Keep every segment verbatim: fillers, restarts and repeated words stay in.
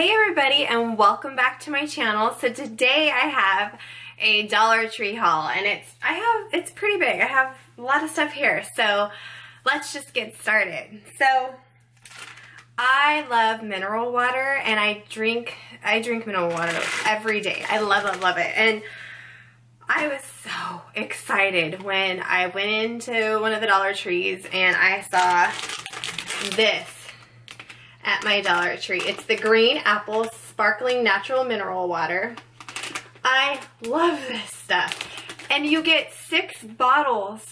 Hey everybody, and welcome back to my channel. So today I have a Dollar Tree haul, and it's I have it's pretty big. I have a lot of stuff here, so let's just get started. So I love mineral water, and I drink I drink mineral water every day. I love it, love it. And I was so excited when I went into one of the Dollar Trees and I saw this at my Dollar Tree. It's the Green Apple Sparkling Natural Mineral Water. I love this stuff. And you get six bottles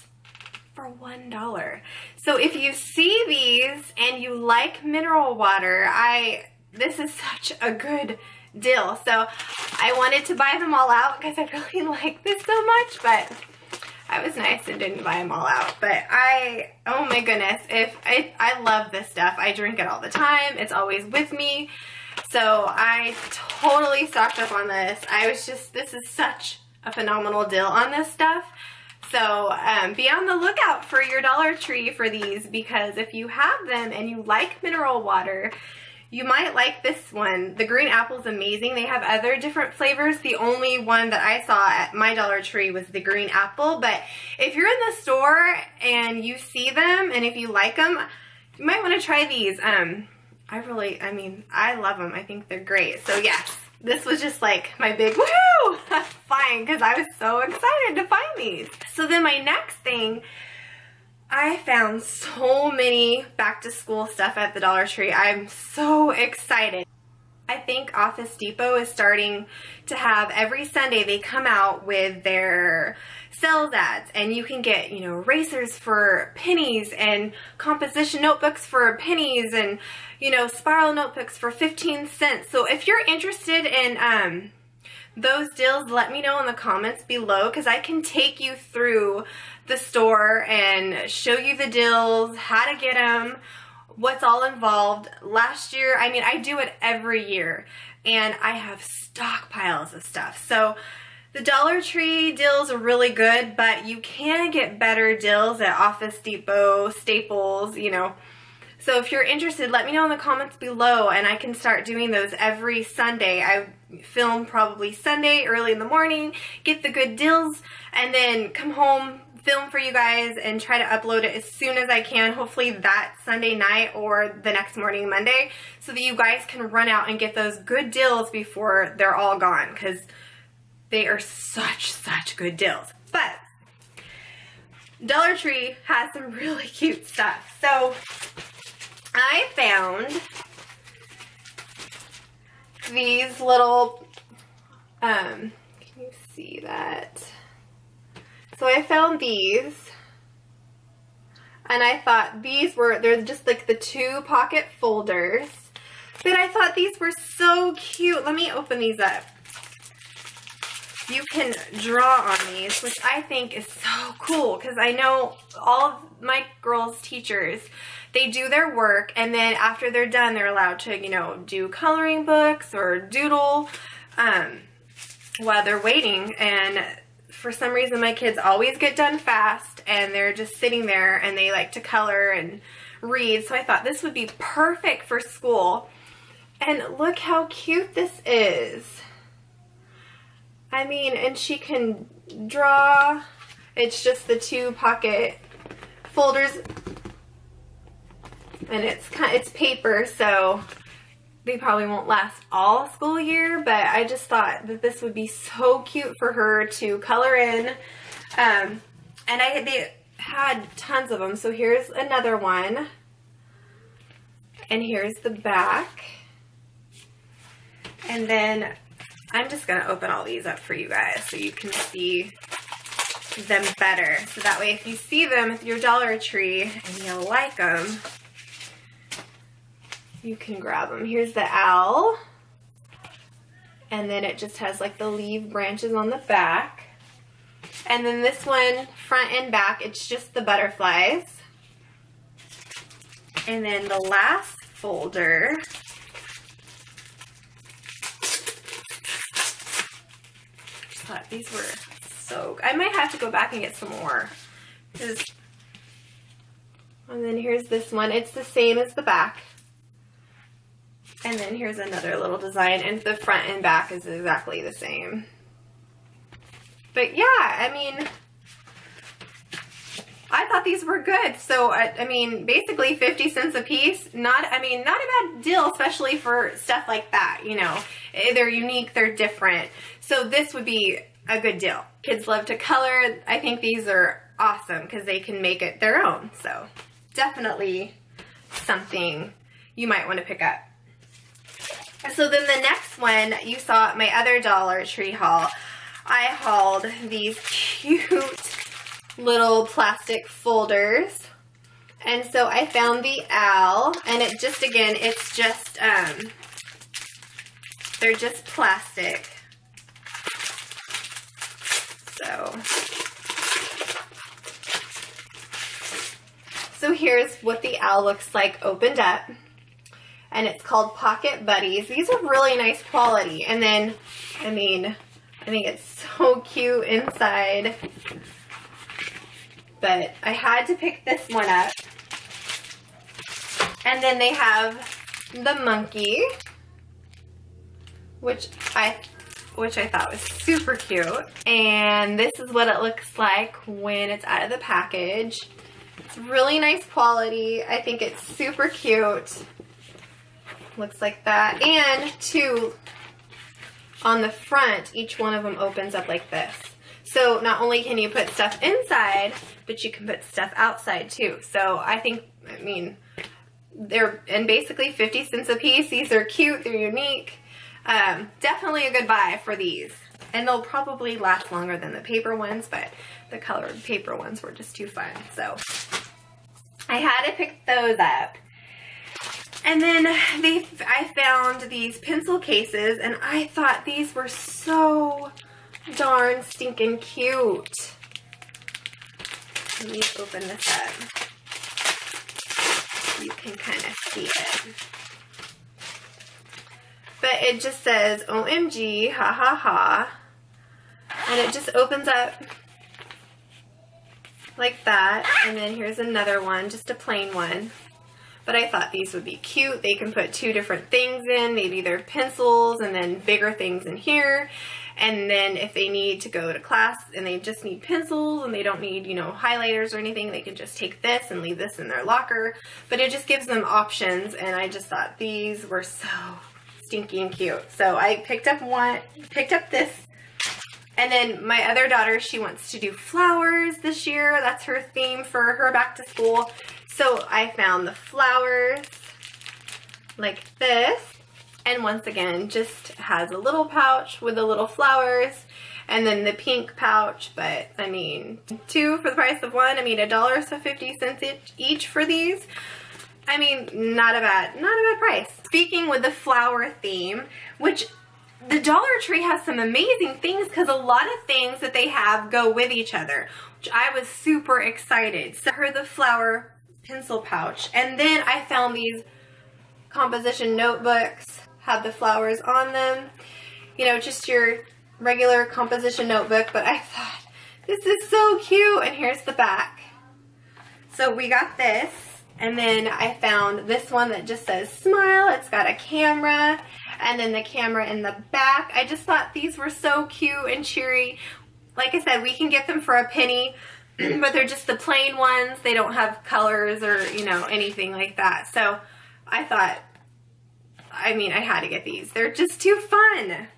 for one dollar. So if you see these and you like mineral water, I this is such a good deal. So I wanted to buy them all out because I really like this so much, but I was nice and didn't buy them all out, but I, oh my goodness, if I, I love this stuff. I drink it all the time. It's always with me. So I totally stocked up on this. I was just, this is such a phenomenal deal on this stuff. So um, be on the lookout for your Dollar Tree for these, because if you have them and you like mineral water, you might like this one. The green apple is amazing. They have other different flavors. The only one that I saw at my Dollar Tree was the green apple. But if you're in the store and you see them, and if you like them, you might want to try these. Um, I really, I mean, I love them. I think they're great. So yes, this was just like my big woohoo! Fine, because I was so excited to find these. So then my next thing, I found so many back to school stuff at the Dollar Tree. I'm so excited. I think Office Depot is starting to have, every Sunday they come out with their sales ads, and you can get, you know, erasers for pennies and composition notebooks for pennies and, you know, spiral notebooks for fifteen cents. So if you're interested in um, those deals, let me know in the comments below, because I can take you through the store and show you the deals, how to get them, what's all involved. Last year, I mean, I do it every year, and I have stockpiles of stuff. So the Dollar Tree deals are really good, but you can get better deals at Office Depot, Staples, you know. So if you're interested, let me know in the comments below, and I can start doing those every Sunday. I film probably Sunday early in the morning, get the good deals, and then come home, film for you guys, and try to upload it as soon as I can, hopefully that Sunday night or the next morning, Monday, so that you guys can run out and get those good deals before they're all gone, because they are such, such good deals. But Dollar Tree has some really cute stuff. So I found these little, um, can you see that? So I found these, and I thought these were, they're just like the two pocket folders, but I thought these were so cute. Let me open these up. You can draw on these, which I think is so cool, because I know all of my girls' teachers, they do their work, and then after they're done, they're allowed to, you know, do coloring books or doodle um, while they're waiting. And for some reason, my kids always get done fast, and they're just sitting there, and they like to color and read. So I thought this would be perfect for school. And look how cute this is. I mean, and she can draw. It's just the two pocket folders, and it's kind of, it's paper, so they probably won't last all school year, but I just thought that this would be so cute for her to color in. Um, and I they had tons of them, so here's another one, and here's the back, and then I'm just going to open all these up for you guys so you can see them better. So that way if you see them at your Dollar Tree and you like them, you can grab them. Here's the owl, and then it just has like the leaf branches on the back. And then this one, front and back, it's just the butterflies. And then the last folder, but these were so, I might have to go back and get some more. And then here's this one. It's the same as the back. And then here's another little design, and the front and back is exactly the same. But yeah, I mean, I thought these were good. So, I, I mean, basically fifty cents a piece, not, I mean, not a bad deal, especially for stuff like that, you know. They're unique, they're different. So this would be a good deal. Kids love to color. I think these are awesome because they can make it their own. So definitely something you might want to pick up. So then the next one, you saw at my other Dollar Tree haul, I hauled these cute little plastic folders. And so I found the owl, and it just, again, it's just, um, they're just plastic. So, so here's what the owl looks like opened up. And it's called Pocket Buddies. These are really nice quality. And then, I mean, I think it's so cute inside. But I had to pick this one up. And then they have the monkey, which I which I thought was super cute. And this is what it looks like when it's out of the package. It's really nice quality. I think it's super cute. Looks like that. And two on the front, each one of them opens up like this. So not only can you put stuff inside, but you can put stuff outside too. So I think, I mean, they're and basically fifty cents a piece. These are cute, they're unique. Um, definitely a good buy for these. And they'll probably last longer than the paper ones, but the colored paper ones were just too fun. So I had to pick those up. And then they, I found these pencil cases, and I thought these were so darn stinking cute. Let me open this up. You can kind of see it. But it just says, O M G, ha ha ha. And it just opens up like that. And then here's another one, just a plain one. But I thought these would be cute. They can put two different things in. Maybe they're pencils and then bigger things in here. And then if they need to go to class and they just need pencils and they don't need, you know, highlighters or anything, they can just take this and leave this in their locker. But it just gives them options, and I just thought these were so stinking cute. So I picked up one, picked up this. And then my other daughter, she wants to do flowers this year. That's her theme for her back to school. So I found the flowers like this, and once again just has a little pouch with the little flowers, and then the pink pouch. But I mean, two for the price of one. I mean, a dollar so fifty cents each for these. I mean, not a bad, not a bad price. Speaking with the flower theme, which the Dollar Tree has some amazing things, because a lot of things that they have go with each other, which I was super excited. So her the flower pencil pouch, and then I found these composition notebooks, have the flowers on them, you know, just your regular composition notebook. But I thought, this is so cute. And here's the back. So we got this, and then I found this one that just says smile. It's got a camera, and then the camera in the back. I just thought these were so cute and cheery. Like I said, we can get them for a penny, but they're just the plain ones. They don't have colors or, you know, anything like that. So I thought, I mean, I had to get these. They're just too fun.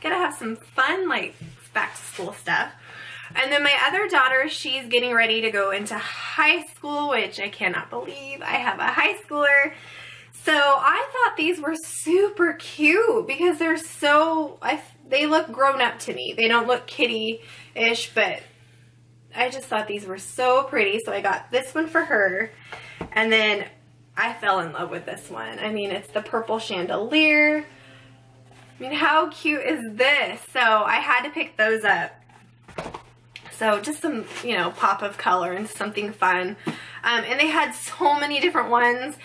Gotta have some fun, like, back to school stuff. And then my other daughter, she's getting ready to go into high school, which I cannot believe I have a high schooler. So I thought these were super cute because they're so, I, they look grown up to me. They don't look kitty-ish, but I just thought these were so pretty, so I got this one for her. And then I fell in love with this one. I mean, it's the purple chandelier. I mean, how cute is this? So I had to pick those up. So just some, you know, pop of color and something fun. Um, and they had so many different ones,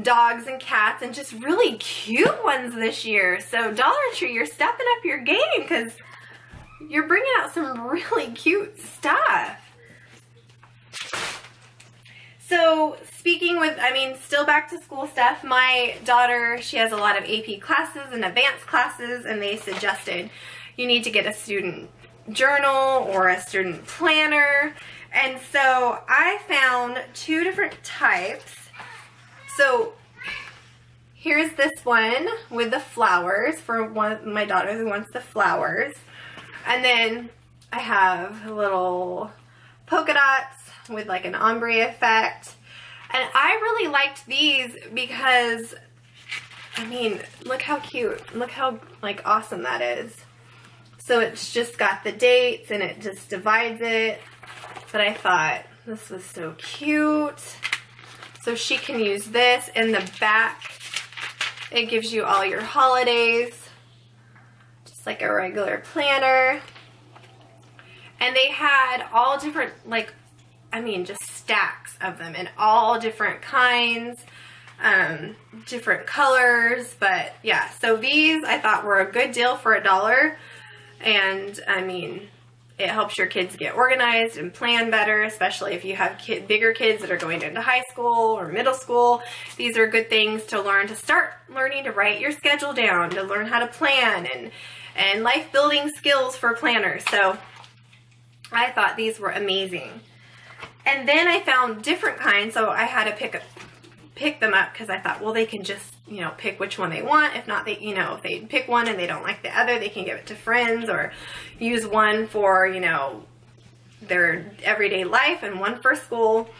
dogs and cats, and just really cute ones this year. So Dollar Tree, you're stepping up your game, because you're bringing out some really cute stuff. So speaking with, I mean, still back to school stuff, my daughter, she has a lot of A P classes and advanced classes, and they suggested you need to get a student journal or a student planner. And so I found two different types. So here's this one with the flowers for one of my daughters who wants the flowers. And then I have little polka dots with like an ombre effect. And I really liked these because, I mean, look how cute. Look how like awesome that is. So it's just got the dates and it just divides it. But I thought this was so cute. So she can use this. In the back, it gives you all your holidays, just like a regular planner. And they had all different, like, I mean, just stacks of them in all different kinds, um, different colors. But yeah, so these I thought were a good deal for a dollar. And I mean, it helps your kids get organized and plan better, especially if you have kid, bigger kids that are going into high school or middle school. These are good things to learn, to start learning to write your schedule down, to learn how to plan, and, and life-building skills for planners. So I thought these were amazing. And then I found different kinds, so I had to pick, pick them up because I thought, well, they can just, you know, pick which one they want. If not, they, you know, if they pick one and they don't like the other, they can give it to friends or use one for, you know, their everyday life and one for school.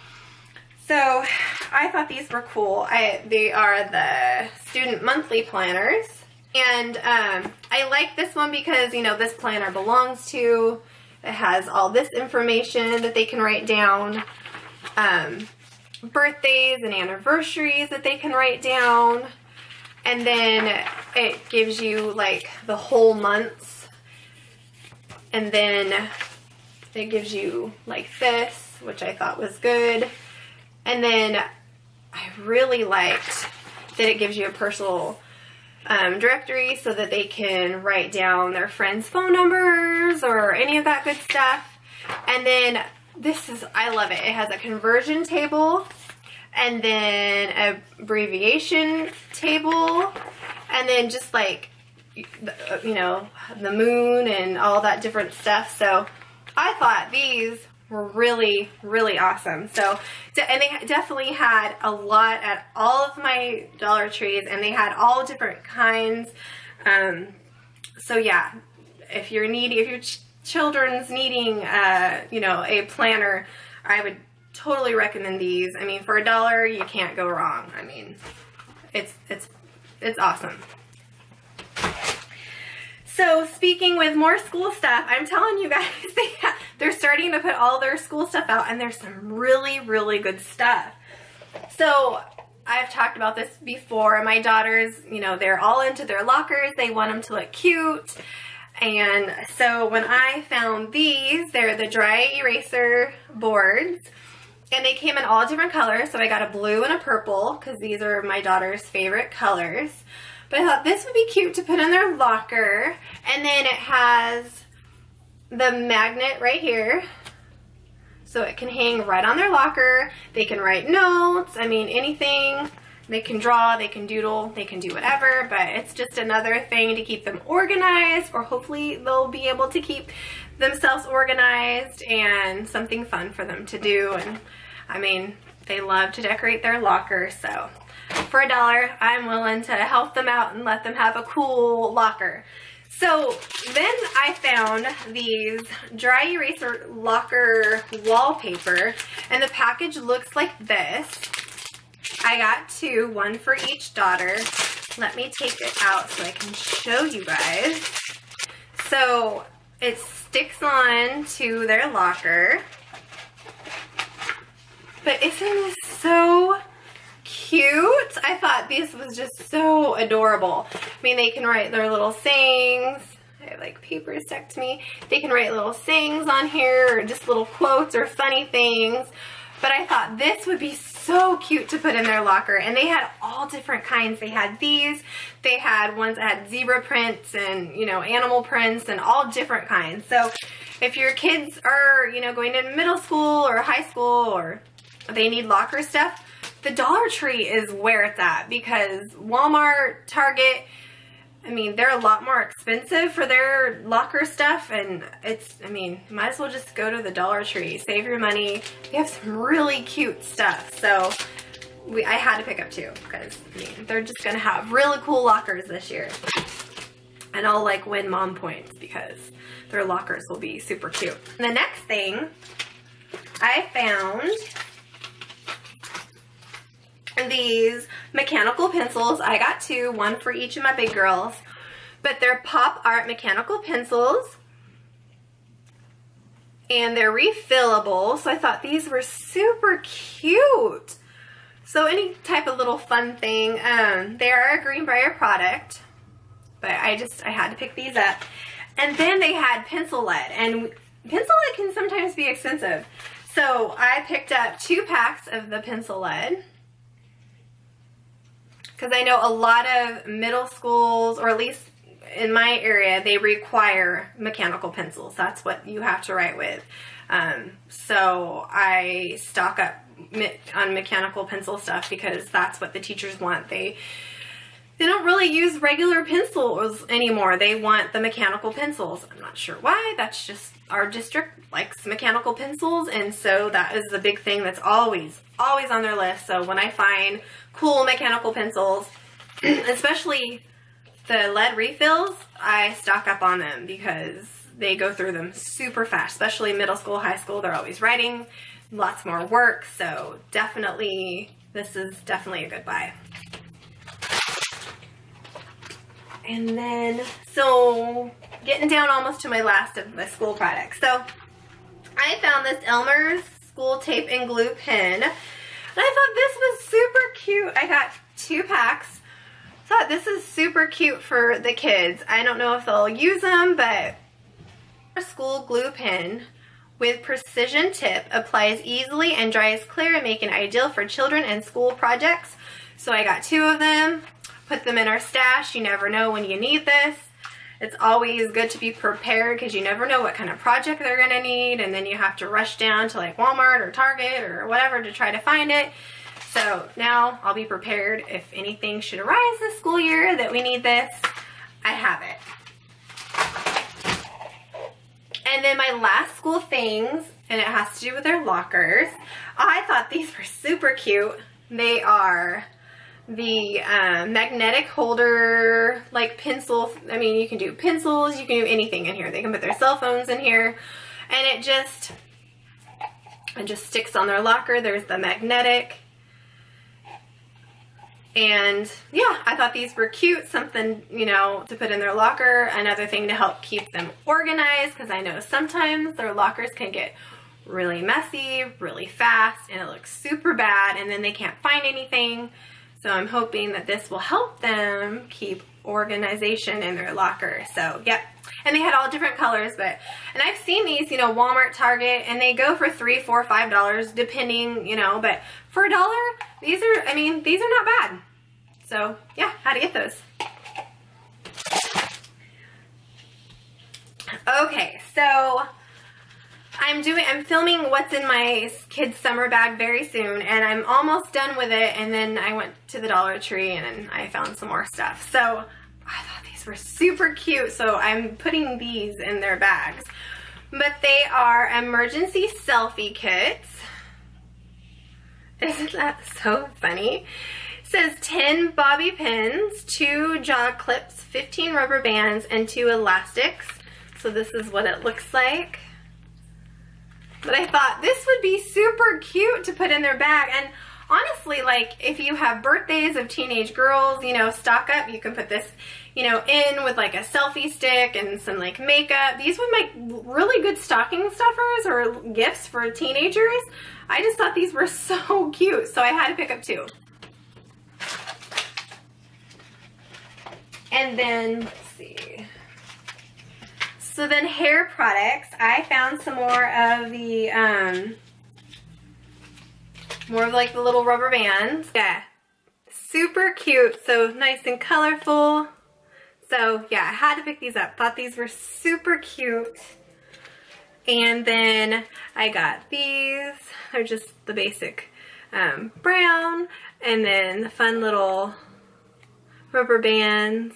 So I thought these were cool. I, they are the student monthly planners. And um, I like this one because, you know, this planner belongs to, it has all this information that they can write down. Um, birthdays and anniversaries that they can write down, and then it gives you like the whole months, and then it gives you like this, which I thought was good. And then I really liked that it gives you a personal um, directory so that they can write down their friends' phone numbers or any of that good stuff. And then this is, I love it. It has a conversion table, and then an abbreviation table, and then just like, you know, the moon and all that different stuff. So I thought these were really, really awesome. So, and they definitely had a lot at all of my Dollar Trees, and they had all different kinds. Um, so yeah, if you're needy, if you're children's needing, uh, you know, a planner, I would totally recommend these. I mean, for a dollar, you can't go wrong. I mean, it's, it's, it's awesome. So speaking with more school stuff, I'm telling you guys, they have, they're starting to put all their school stuff out, and there's some really, really good stuff. So I've talked about this before. My daughters, you know, they're all into their lockers. They want them to look cute. And so when I found these, they're the dry eraser boards, and they came in all different colors. So I got a blue and a purple because these are my daughter's favorite colors. But I thought this would be cute to put in their locker. And then it has the magnet right here, so it can hang right on their locker. They can write notes, I mean, anything. They can draw, they can doodle, they can do whatever, but it's just another thing to keep them organized, or hopefully they'll be able to keep themselves organized, and something fun for them to do. And I mean, they love to decorate their locker, so for a dollar, I'm willing to help them out and let them have a cool locker. So then I found these dry eraser locker wallpaper, and the package looks like this. I got two, one for each daughter. Let me take it out so I can show you guys. So it sticks on to their locker. But isn't this so cute? I thought this was just so adorable. I mean, they can write their little sayings. I have like paper stuck to me. They can write little sayings on here, or just little quotes or funny things. But I thought this would be so cute to put in their locker. And they had all different kinds. They had these, they had ones that had zebra prints and, you know, animal prints and all different kinds. So if your kids are, you know, going to middle school or high school or they need locker stuff, the Dollar Tree is where it's at, because Walmart, Target, I mean, they're a lot more expensive for their locker stuff, and it's, I mean, might as well just go to the Dollar Tree. Save your money. They have some really cute stuff, so we, I had to pick up two, because, I mean, they're just going to have really cool lockers this year. And I'll, like, win mom points, because their lockers will be super cute. And the next thing I found... these mechanical pencils. I got two, one for each of my big girls, but they're pop art mechanical pencils and they're refillable, so I thought these were super cute. So any type of little fun thing. Um, they are a Greenbrier product, but I just I had to pick these up. And then they had pencil lead, and pencil lead can sometimes be expensive, so I picked up two packs of the pencil lead, because I know a lot of middle schools, or at least in my area, they require mechanical pencils. That's what you have to write with. Um, so I stock up on mechanical pencil stuff, because that's what the teachers want. They they don't really use regular pencils anymore. They want the mechanical pencils. I'm not sure why. That's just our district likes mechanical pencils, and so that is the big thing that's always, always on their list. So when I find cool mechanical pencils, especially the lead refills, I stock up on them, because they go through them super fast, especially middle school, high school. They're always writing, lots more work, so definitely, this is definitely a good buy. And then, so getting down almost to my last of my school products. So I found this Elmer's school tape and glue pen, and I thought this was super cute. I got two packs. I thought this is super cute for the kids. I don't know if they'll use them, but a school glue pen with precision tip applies easily and dries clear, and making ideal for children and school projects. So I got two of them, put them in our stash. You never know when you need this. It's always good to be prepared, because you never know what kind of project they're going to need, and then you have to rush down to like Walmart or Target or whatever to try to find it. So now I'll be prepared if anything should arise this school year that we need this. I have it. And then my last school things, and it has to do with their lockers. I thought these were super cute. They are... the uh, magnetic holder, like pencil, I mean, you can do pencils, you can do anything in here. They can put their cell phones in here, and it just, it just sticks on their locker. There's the magnetic, and yeah, I thought these were cute, something, you know, to put in their locker, another thing to help keep them organized, because I know sometimes their lockers can get really messy, really fast, and it looks super bad, and then they can't find anything. So I'm hoping that this will help them keep organization in their locker. So, yep. And they had all different colors, but, and I've seen these, you know, Walmart, Target, and they go for three, four, five dollars, depending, you know, but for a dollar, these are, I mean, these are not bad. So, yeah, how to get those. Okay, so I'm doing, I'm filming what's in my kids' summer bag very soon, and I'm almost done with it, and then I went to the Dollar Tree and I found some more stuff. So I thought these were super cute, so I'm putting these in their bags. But they are emergency selfie kits. Isn't that so funny? It says ten bobby pins, two jaw clips, fifteen rubber bands, and two elastics. So this is what it looks like. But I thought this would be super cute to put in their bag. And honestly, like, if you have birthdays of teenage girls, you know, stock up. You can put this, you know, in with like a selfie stick and some like makeup. These would make really good stocking stuffers or gifts for teenagers. I just thought these were so cute, so I had to pick up two. And then, let's see. So then hair products, I found some more of the, um, more of like the little rubber bands. Yeah, super cute, so nice and colorful. So yeah, I had to pick these up. Thought these were super cute. And then I got these. They're just the basic um, brown, and then the fun little rubber bands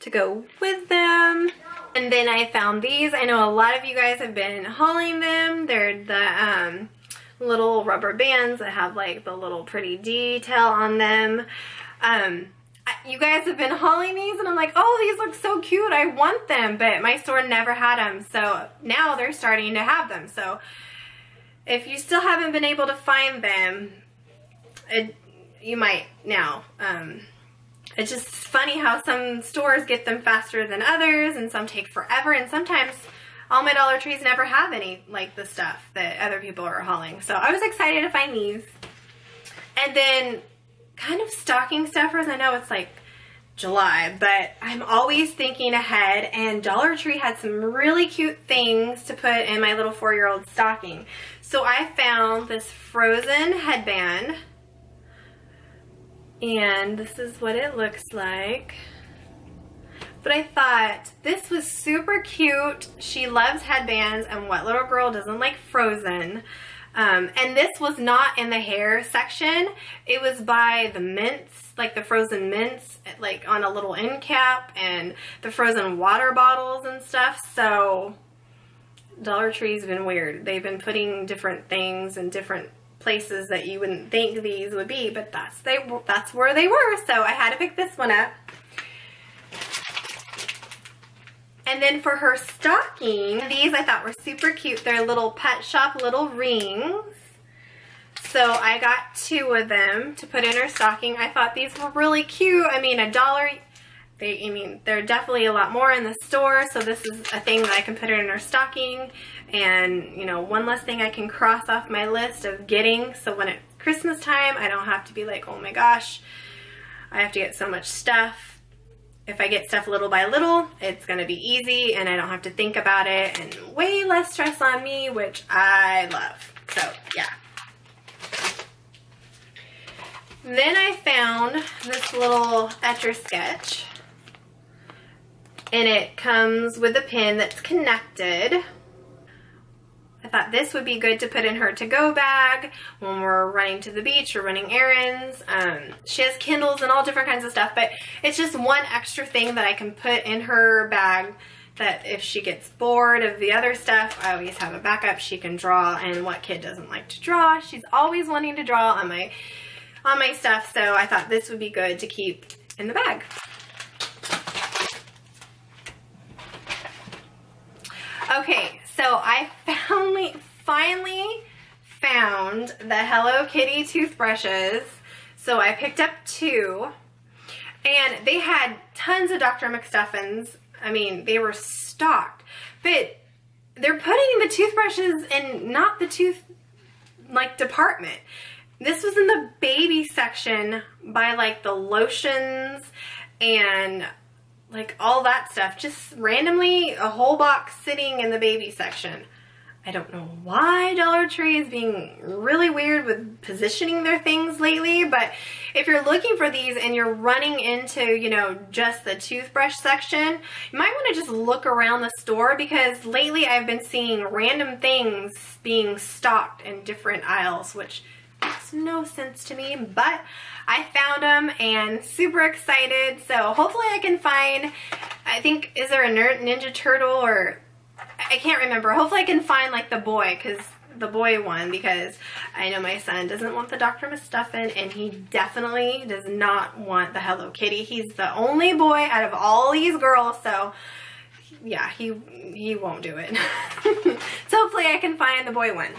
to go with them. And then I found these. I know a lot of you guys have been hauling them. They're the um, little rubber bands that have like the little pretty detail on them. Um, you guys have been hauling these, and I'm like, oh, these look so cute, I want them, but my store never had them, so now they're starting to have them. So if you still haven't been able to find them, it, you might now. Um, it's just funny how some stores get them faster than others, and some take forever, and sometimes all my Dollar Trees never have any like the stuff that other people are hauling. So I was excited to find these. And then kind of stocking stuffers. I know it's like July, but I'm always thinking ahead, and Dollar Tree had some really cute things to put in my little four-year-old's stocking. So I found this frozen headband, and this is what it looks like. But I thought this was super cute. She loves headbands, and what little girl doesn't like Frozen? Um, and this was not in the hair section. It was by the mints, like the frozen mints, like on a little end cap, and the frozen water bottles and stuff. So Dollar Tree's been weird. They've been putting different things in different places that you wouldn't think these would be, but that's they that's where they were. So I had to pick this one up. And then for her stocking, these I thought were super cute. They're little pet shop little rings. So I got two of them to put in her stocking. I thought these were really cute. I mean, a dollar, they, I mean, they're definitely a lot more in the store. So this is a thing that I can put in her stocking. And, you know, one less thing I can cross off my list of getting. So when it's Christmas time, I don't have to be like, oh my gosh, I have to get so much stuff. If I get stuff little by little, it's gonna be easy, and I don't have to think about it, and way less stress on me, which I love. So yeah. Then I found this little Etch-a-Sketch, and it comes with a pin that's connected. I thought this would be good to put in her to-go bag when we're running to the beach or running errands. Um, she has Kindles and all different kinds of stuff, but it's just one extra thing that I can put in her bag that if she gets bored of the other stuff, I always have a backup. She can draw, and what kid doesn't like to draw? She's always wanting to draw on my, on my stuff, so I thought this would be good to keep in the bag. Okay, so I finally, finally found the Hello Kitty toothbrushes. So I picked up two, and they had tons of Doctor McStuffins. I mean, they were stocked, but they're putting the toothbrushes in not the tooth, like, department. This was in the baby section by, like, the lotions and like all that stuff, just randomly a whole box sitting in the baby section. I don't know why Dollar Tree is being really weird with positioning their things lately, but if you're looking for these and you're running into, you know, just the toothbrush section, you might want to just look around the store, because lately I've been seeing random things being stocked in different aisles, which makes no sense to me, but I found them and super excited. So hopefully I can find, I think, is there a Ninja Turtle, or I can't remember. Hopefully I can find like the boy, because the boy one, because I know my son doesn't want the Doctor McStuffin, and he definitely does not want the Hello Kitty. He's the only boy out of all these girls, so yeah, he he won't do it. So hopefully I can find the boy one.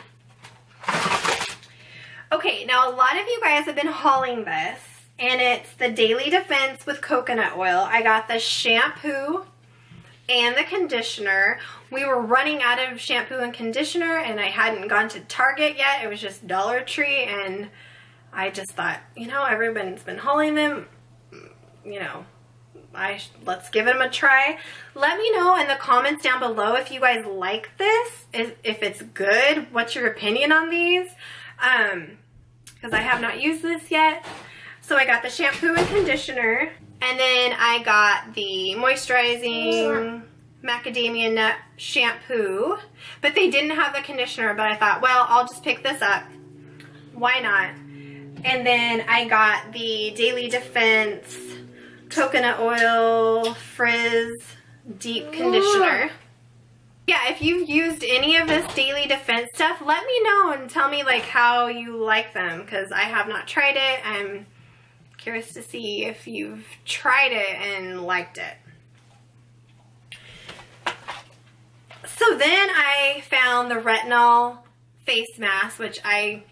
Okay, now a lot of you guys have been hauling this, and it's the Daily Defense with coconut oil. I got the shampoo and the conditioner. We were running out of shampoo and conditioner, and I hadn't gone to Target yet. It was just Dollar Tree, and I just thought, you know, everyone's been hauling them, you know, I let's give them a try. Let me know in the comments down below if you guys like this, if, if it's good, what's your opinion on these? Um, because I have not used this yet. So I got the shampoo and conditioner, and then I got the moisturizing macadamia nut shampoo, but they didn't have the conditioner, but I thought, well, I'll just pick this up. Why not? And then I got the Daily Defense Coconut Oil Frizz Deep Conditioner. Yeah, if you've used any of this Daily Defense stuff, let me know and tell me like how you like them, because I have not tried it. I'm curious to see if you've tried it and liked it. So then I found the retinol face mask, which I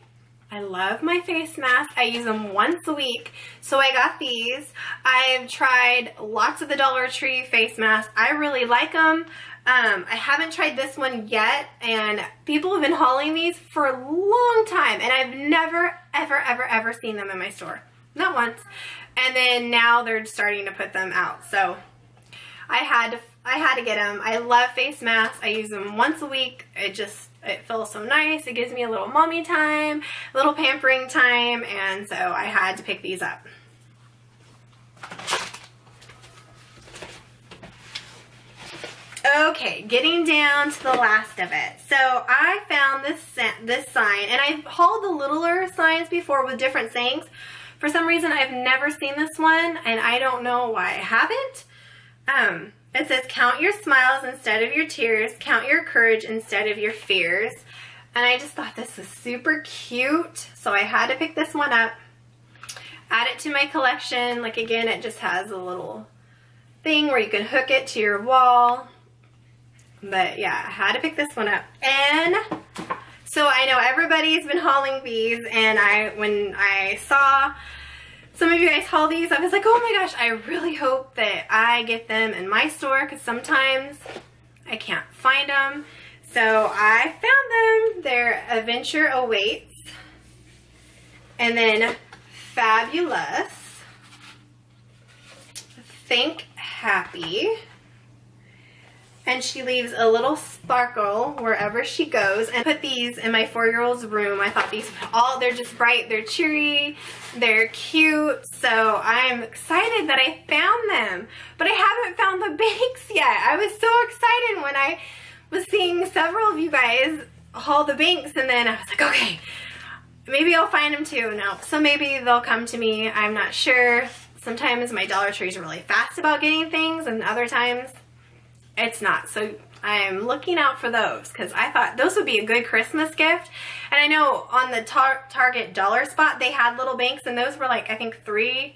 I love my face mask. I use them once a week, so I got these. I've tried lots of the Dollar Tree face masks. I really like them. Um, I haven't tried this one yet, and people have been hauling these for a long time, and I've never, ever, ever, ever seen them in my store. Not once. And then now they're starting to put them out, so I had to, I had to get them. I love face masks. I use them once a week. It just, it feels so nice. It gives me a little mommy time, a little pampering time, and so I had to pick these up. Okay, getting down to the last of it. So I found this this sign, and I've hauled the littler signs before with different sayings. For some reason, I've never seen this one, and I don't know why I haven't. Um, it says, count your smiles instead of your tears, count your courage instead of your fears. And I just thought this was super cute, so I had to pick this one up, add it to my collection. Like, again, it just has a little thing where you can hook it to your wall. But yeah, I had to pick this one up. And so I know everybody's been hauling these, and I, when I saw some of you guys haul these, I was like, oh my gosh, I really hope that I get them in my store, because sometimes I can't find them. So I found them. They're Adventure Awaits, and then Fabulous, Think Happy, and she leaves a little sparkle wherever she goes. And I put these in my four-year-old's room. I thought these, all, they're just bright, they're cheery, they're cute. So I'm excited that I found them, but I haven't found the banks yet. I was so excited when I was seeing several of you guys haul the banks, and then I was like, okay, maybe I'll find them too. No, so maybe they'll come to me. I'm not sure. Sometimes my Dollar Tree's really fast about getting things, and other times it's not, so I'm looking out for those, because I thought those would be a good Christmas gift. And I know on the tar Target dollar spot, they had little banks, and those were like, I think three,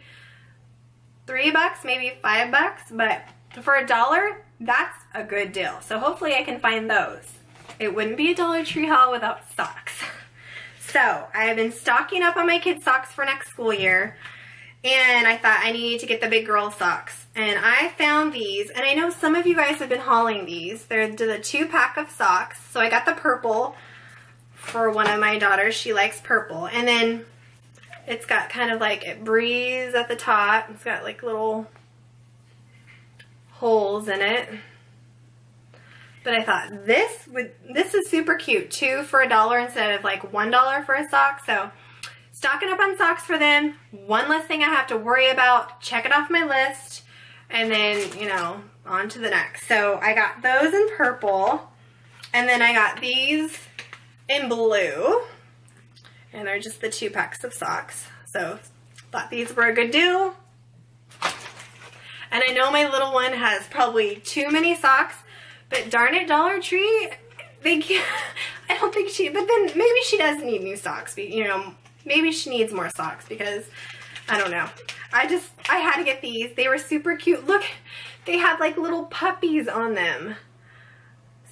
three bucks, maybe five bucks, but for a dollar, that's a good deal. So hopefully I can find those. It wouldn't be a Dollar Tree haul without socks. So I've been stocking up on my kids' socks for next school year, and I thought I needed to get the big girl socks. And I found these, and I know some of you guys have been hauling these. They're the two pack of socks. So I got the purple for one of my daughters. She likes purple. And then it's got kind of like, it breathes at the top. It's got like little holes in it. But I thought this would, this is super cute. Two for a dollar instead of like one dollar for a sock. So stocking up on socks for them. One less thing I have to worry about. Check it off my list. And then, you know, on to the next. So I got those in purple, and then I got these in blue, and they're just the two packs of socks. So thought these were a good deal. And I know my little one has probably too many socks, but darn it, Dollar Tree, they can't, I don't think she, but then maybe she does need new socks, but, you know, maybe she needs more socks, because I don't know. I just, I had to get these. They were super cute. Look, they had like little puppies on them.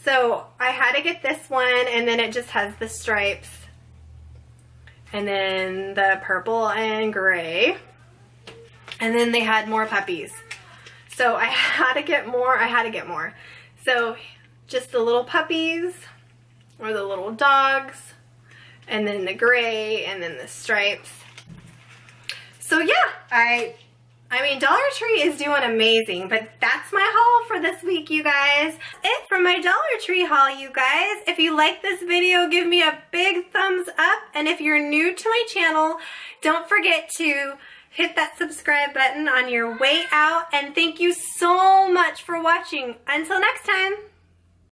So I had to get this one, and then it just has the stripes, and then the purple and gray, and then they had more puppies. So I had to get more, I had to get more. So just the little puppies, or the little dogs, and then the gray, and then the stripes. So yeah, I I mean, Dollar Tree is doing amazing, but that's my haul for this week, you guys. It from my Dollar Tree haul, you guys. If you like this video, give me a big thumbs up, and if you're new to my channel, don't forget to hit that subscribe button on your way out, and thank you so much for watching. Until next time.